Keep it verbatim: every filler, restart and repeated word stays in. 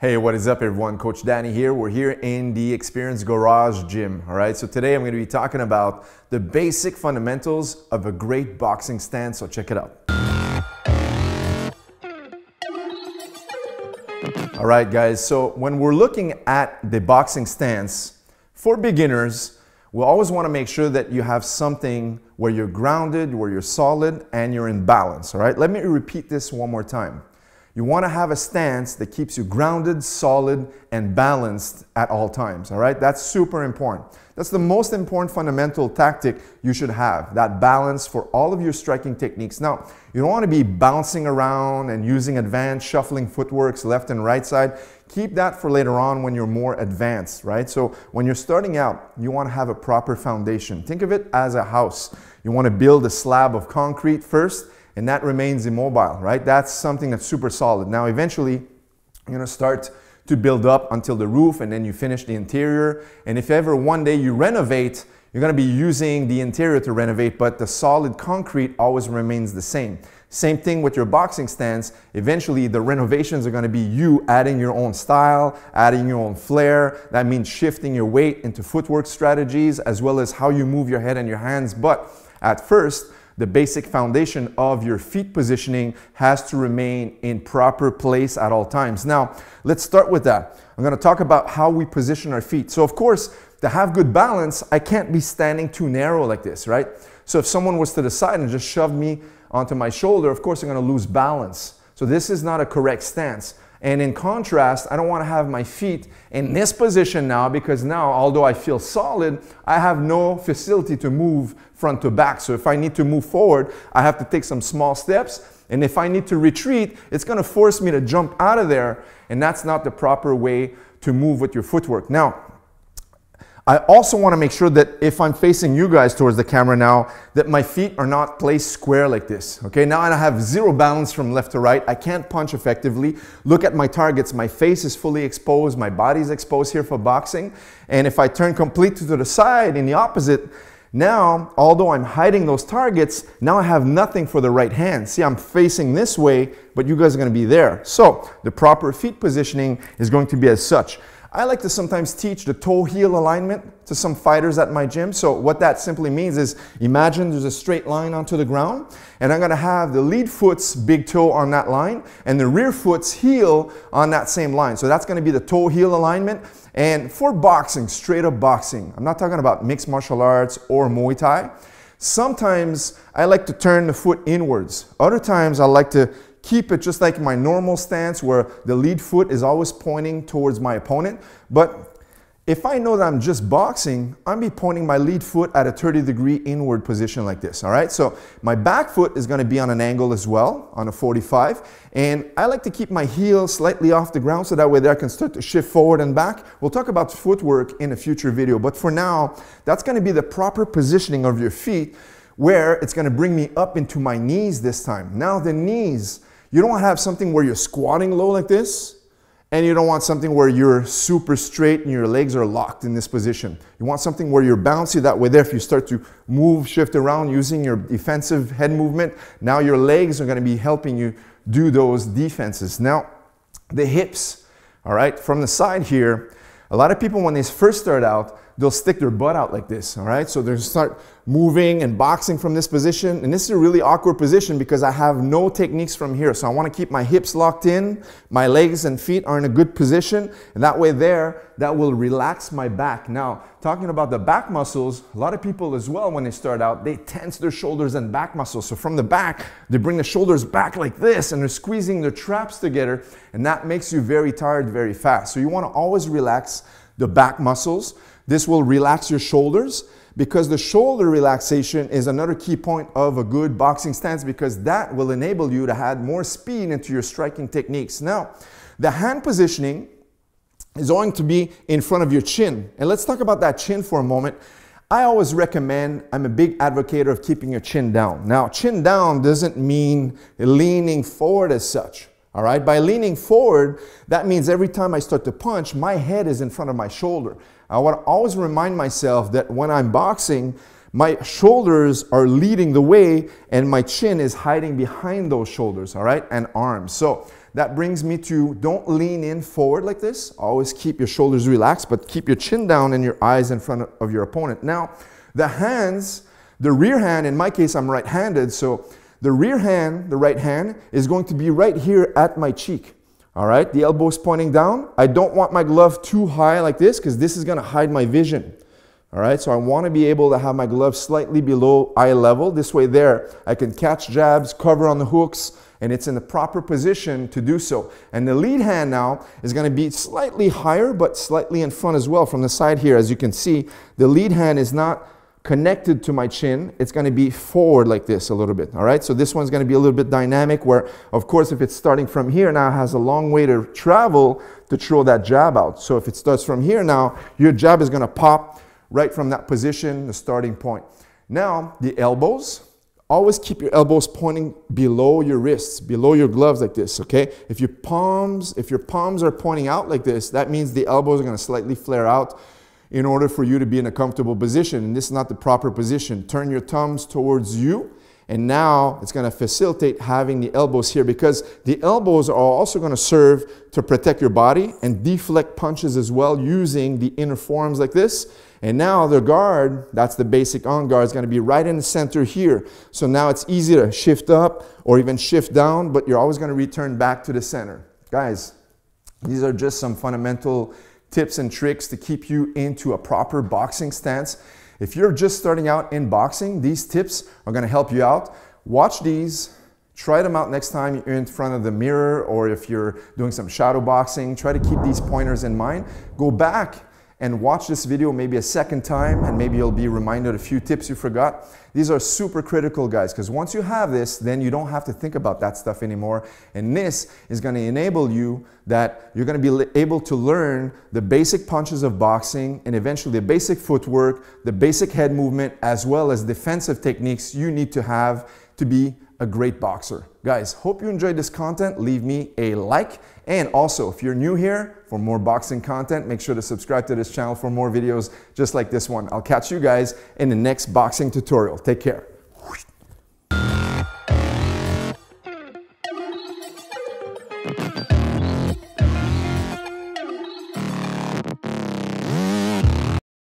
Hey, what is up everyone? Coach Danny here. We're here in the Experience Garage Gym, all right? So today I'm going to be talking about the basic fundamentals of a great boxing stance, so check it out. All right guys, so when we're looking at the boxing stance, for beginners, we always want to make sure that you have something where you're grounded, where you're solid, and you're in balance, all right? Let me repeat this one more time. You want to have a stance that keeps you grounded, solid, and balanced at all times, all right? That's super important. That's the most important fundamental tactic you should have, that balance for all of your striking techniques. Now, you don't want to be bouncing around and using advanced shuffling footworks left and right side. Keep that for later on when you're more advanced, right? So when you're starting out, you want to have a proper foundation. Think of it as a house. You want to build a slab of concrete first, and that remains immobile, right? That's something that's super solid. Now, eventually, you're gonna start to build up until the roof, and then you finish the interior. And if ever one day you renovate, you're gonna be using the interior to renovate, but the solid concrete always remains the same. Same thing with your boxing stance. Eventually, the renovations are gonna be you adding your own style, adding your own flair. That means shifting your weight into footwork strategies, as well as how you move your head and your hands. But at first, the basic foundation of your feet positioning has to remain in proper place at all times. Now, let's start with that. I'm going to talk about how we position our feet. So, of course, to have good balance, I can't be standing too narrow like this, right? So if someone was to the side and just shoved me onto my shoulder, of course, I'm going to lose balance. So this is not a correct stance. And in contrast, I don't want to have my feet in this position now, because now, although I feel solid, I have no facility to move front to back. So if I need to move forward, I have to take some small steps. And if I need to retreat, it's going to force me to jump out of there. And that's not the proper way to move with your footwork. Now, I also want to make sure that if I'm facing you guys towards the camera now, that my feet are not placed square like this. Okay, now I have zero balance from left to right. I can't punch effectively. Look at my targets. My face is fully exposed. My body's exposed here for boxing. And if I turn completely to the side in the opposite, now, although I'm hiding those targets, now I have nothing for the right hand. See, I'm facing this way, but you guys are going to be there. So the proper feet positioning is going to be as such. I like to sometimes teach the toe-heel alignment to some fighters at my gym. So what that simply means is, imagine there's a straight line onto the ground, and I'm going to have the lead foot's big toe on that line and the rear foot's heel on that same line. So that's going to be the toe-heel alignment. And for boxing, straight-up boxing, I'm not talking about mixed martial arts or Muay Thai, sometimes I like to turn the foot inwards. Other times I like to keep it just like my normal stance, where the lead foot is always pointing towards my opponent. But if I know that I'm just boxing, I'm be pointing my lead foot at a thirty degree inward position like this, all right? So my back foot is going to be on an angle as well, on a forty-five. And I like to keep my heel slightly off the ground, so that way that I can start to shift forward and back. We'll talk about footwork in a future video, but for now, that's going to be the proper positioning of your feet, where it's going to bring me up into my knees this time. Now the knees, you don't want to have something where you're squatting low like this, and you don't want something where you're super straight and your legs are locked in this position. You want something where you're bouncy, that way there, if you start to move, shift around using your defensive head movement, now your legs are going to be helping you do those defenses. Now, the hips, all right, from the side here, a lot of people when they first start out, they'll stick their butt out like this, all right? So they'll start moving and boxing from this position, and this is a really awkward position because I have no techniques from here. So I want to keep my hips locked in, my legs and feet are in a good position, and that way there, that will relax my back. Now, talking about the back muscles, a lot of people as well when they start out, they tense their shoulders and back muscles. So from the back, they bring the shoulders back like this, and they're squeezing their traps together, and that makes you very tired very fast. So you want to always relax the back muscles. This will relax your shoulders, because the shoulder relaxation is another key point of a good boxing stance, because that will enable you to add more speed into your striking techniques. Now, the hand positioning is going to be in front of your chin. And let's talk about that chin for a moment. I always recommend, I'm a big advocate of keeping your chin down. Now, chin down doesn't mean leaning forward as such. All right, by leaning forward, that means every time I start to punch, my head is in front of my shoulder. I want to always remind myself that when I'm boxing, my shoulders are leading the way and my chin is hiding behind those shoulders, all right, and arms. So That brings me to, don't lean in forward like this. Always keep your shoulders relaxed, but keep your chin down and your eyes in front of your opponent. Now, the hands, the rear hand, in my case, I'm right-handed, so the rear hand, the right hand, is going to be right here at my cheek. All right, the elbow's pointing down. I don't want my glove too high like this because this is going to hide my vision. All right, so I want to be able to have my glove slightly below eye level. This way there, I can catch jabs, cover on the hooks, and it's in the proper position to do so. And the lead hand now is going to be slightly higher, but slightly in front as well from the side here. As you can see, the lead hand is not connected to my chin. It's going to be forward like this a little bit. All right, so this one's going to be a little bit dynamic where, of course, if it's starting from here now, it has a long way to travel to throw that jab out. So if it starts from here now, your jab is going to pop right from that position, the starting point. Now, the elbows. Always keep your elbows pointing below your wrists, below your gloves like this, okay? If your palms, if your palms are pointing out like this, that means the elbows are going to slightly flare out in order for you to be in a comfortable position. And this is not the proper position. Turn your thumbs towards you. And now it's going to facilitate having the elbows here because the elbows are also going to serve to protect your body and deflect punches as well using the inner forearms like this. And now the guard, that's the basic on guard, is going to be right in the center here. So now it's easy to shift up or even shift down, but you're always going to return back to the center. Guys, these are just some fundamental tips and tricks to keep you into a proper boxing stance. If you're just starting out in boxing, these tips are going to help you out. Watch these, try them out next time you're in front of the mirror or if you're doing some shadow boxing. Try to keep these pointers in mind. Go back and watch this video maybe a second time and maybe you'll be reminded of a few tips you forgot. These are super critical, guys, because once you have this, then you don't have to think about that stuff anymore. And this is going to enable you that you're going to be able to learn the basic punches of boxing and eventually the basic footwork, the basic head movement, as well as defensive techniques you need to have to be a great boxer. Guys, hope you enjoyed this content. Leave me a like. And also, if you're new here for more boxing content, make sure to subscribe to this channel for more videos just like this one. I'll catch you guys in the next boxing tutorial. Take care.